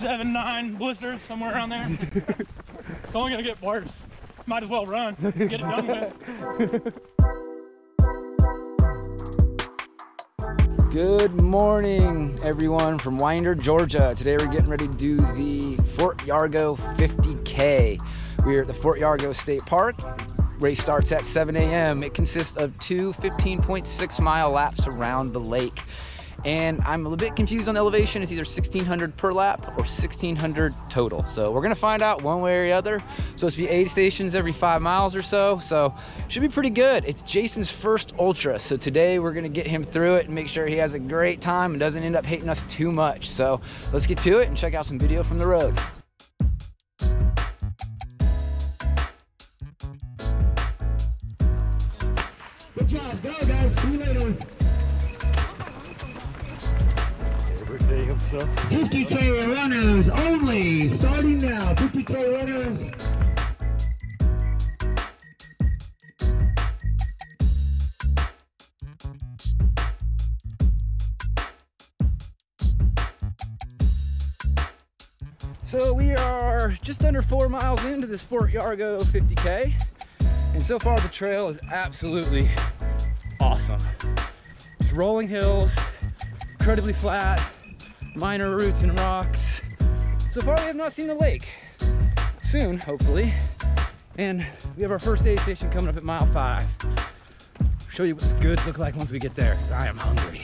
seven, nine blisters somewhere around there. It's only gonna get worse. Might as well run. Get it done with. Good morning, everyone, from Winder, Georgia. Today we're getting ready to do the Fort Yargo 50K. We're at the Fort Yargo State Park. Race starts at 7 a.m. It consists of two 15.6-mile laps around the lake. And I'm a little bit confused on the elevation. It's either 1,600 per lap or 1,600 total. So we're gonna find out one way or the other. So it's supposed to be 8 stations every 5 miles or so. So should be pretty good. It's Jason's first ultra. So today we're gonna get him through it and make sure he has a great time and doesn't end up hating us too much. So let's get to it and check out some video from the road. Good job, go guys, see you later. 50K runners only, starting now, 50K runners. So we are just under 4 miles into this Fort Yargo 50K. And so far the trail is absolutely awesome. It's rolling hills, incredibly flat, minor roots and rocks. So far we have not seen the lake. Soon, hopefully. And we have our first aid station coming up at mile 5. I'll show you what the goods look like once we get there, because I am hungry.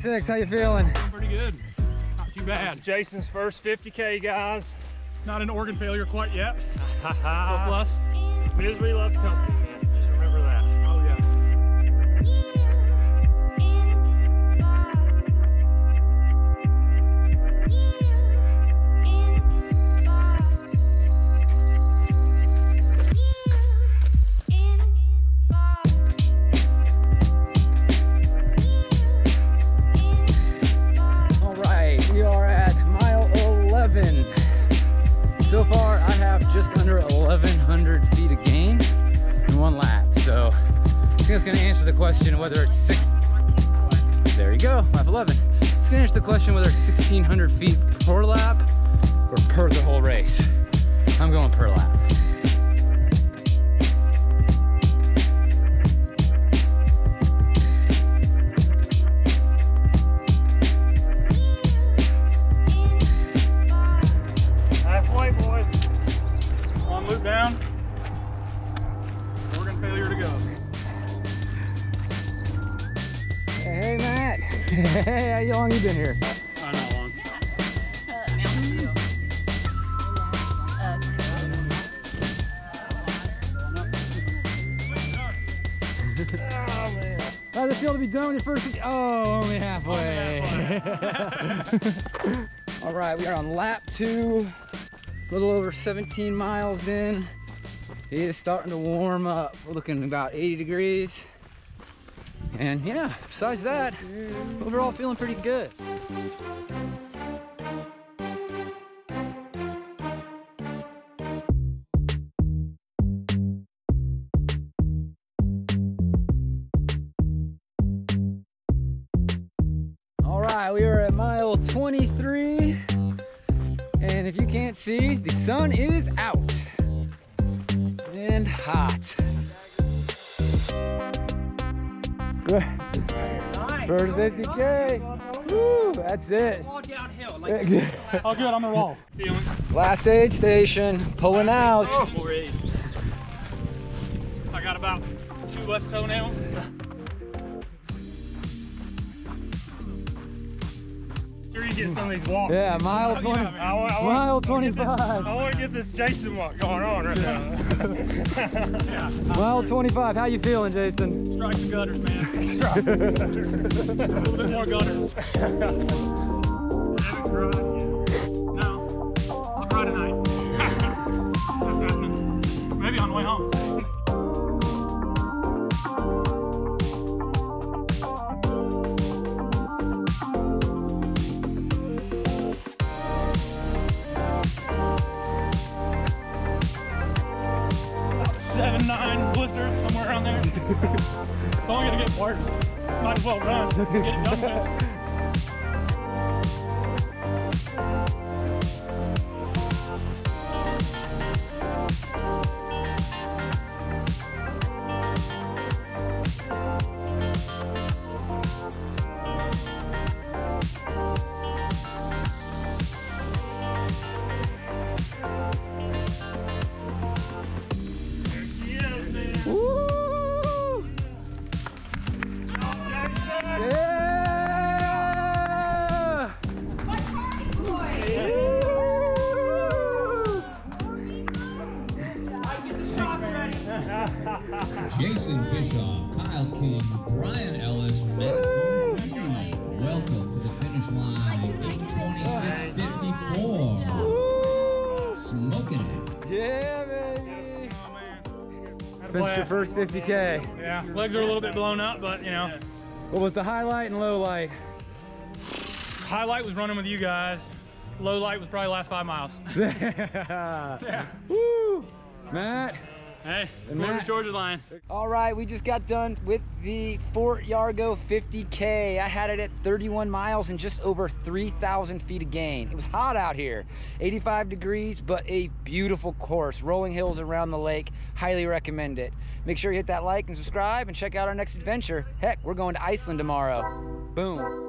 Six, how you feeling? Feeling pretty good. Not too bad. Jason's first 50K, guys. Not an organ failure quite yet. Plus, misery loves company, man. Just remember that. Oh yeah. So far I have just under 1100 feet of gain in one lap, so I think it's going to answer the question whether it's there you go, lap 11. It's going to answer the question whether it's 1600 feet per lap or per the whole race. I'm going per lap. Hey, how long you been here? Not long. How does it feel to be done with your first? Oh, only halfway. All right, we are on lap 2. A little over 17 miles in. It is starting to warm up. We're looking about 80 degrees. And yeah, besides that, overall feeling pretty good. All right, we are at mile 23. And if you can't see, the sun is out and hot. First 50K. Woo, that's it. All downhill. Like all good, I'm gonna roll. Last aid station, pulling out. Oh, I got about 2 less toenails. Sure you get some of these walks. Yeah, mile 20. Mile 25. I want to get this Jason walk going on right now. Yeah, mile 25. How you feeling, Jason? Strike the gutters, man. Strike the gutters. A little bit more gutters. I haven't cried yet. No, I'll cry tonight. Maybe on the way home. It's only gonna get worse. Might as well run. Get it done with. Jason Bischoff, Kyle King, Brian Ellis, welcome to the finish line in 26:54. Smoking it. Yeah, baby. Oh, man. Finished your first 50K. Yeah, legs are a little bit blown up, but you know. What was the highlight and low light? Highlight was running with you guys. Low light was probably the last 5 miles. Yeah. Woo, Matt. Hey, Florida Georgia line. All right, we just got done with the Fort Yargo 50K. I had it at 31 miles and just over 3,000 feet of gain. It was hot out here, 85 degrees, but a beautiful course. Rolling hills around the lake, highly recommend it. Make sure you hit that like and subscribe and check out our next adventure. Heck, we're going to Iceland tomorrow. Boom.